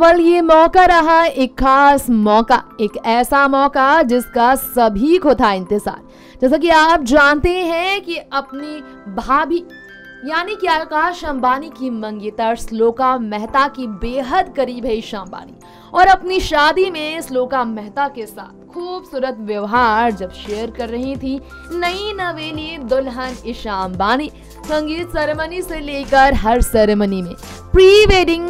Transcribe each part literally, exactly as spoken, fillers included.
Well ये मौका रहा एक खास मौका, एक ऐसा मौका जिसका सभी को था इंतजार। जैसा कि आप जानते हैं कि अपनी भाभी यानी कि आकाश अंबानी की मंगेतर श्लोका मेहता की बेहद करीब है ईशा अंबानी, और अपनी शादी में श्लोका मेहता के साथ खूबसूरत व्यवहार जब शेयर कर रही थी नई नवेली दुल्हन ईशा अंबानी, संगीत सेरेमनी से लेकर हर सेरेमनी में, प्री वेडिंग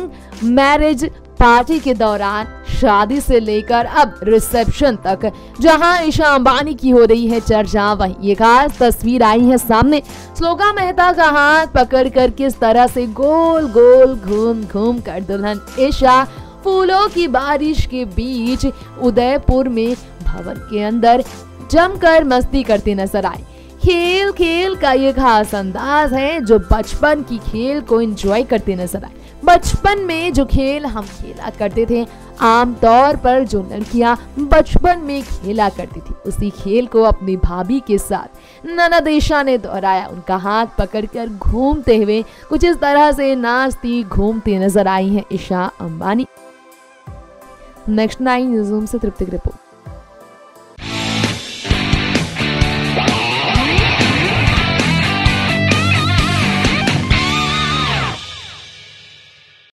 मैरिज पार्टी के दौरान, शादी से लेकर अब रिसेप्शन तक, जहां ईशा अंबानी की हो रही है चर्चा, वहीं ये खास तस्वीर आई है सामने। श्लोका मेहता का हाथ पकड़ कर किस तरह से गोल गोल घूम घूम कर दुल्हन ईशा फूलों की बारिश के बीच उदयपुर में भवन के अंदर जमकर मस्ती करती नजर आई। खेल खेल का ये खास अंदाज है जो बचपन की खेल को एंजॉय करते नजर आए। बचपन में जो खेल हम खेला करते थे, आमतौर पर जो लड़कियां बचपन में खेला करती थी, उसी खेल को अपनी भाभी के साथ ननद ईशा ने दोहराया। उनका हाथ पकड़कर घूमते हुए कुछ इस तरह से नाचती घूमती नजर आई हैं Isha Ambani. Next nine news से तृप्ति की रिपोर्ट।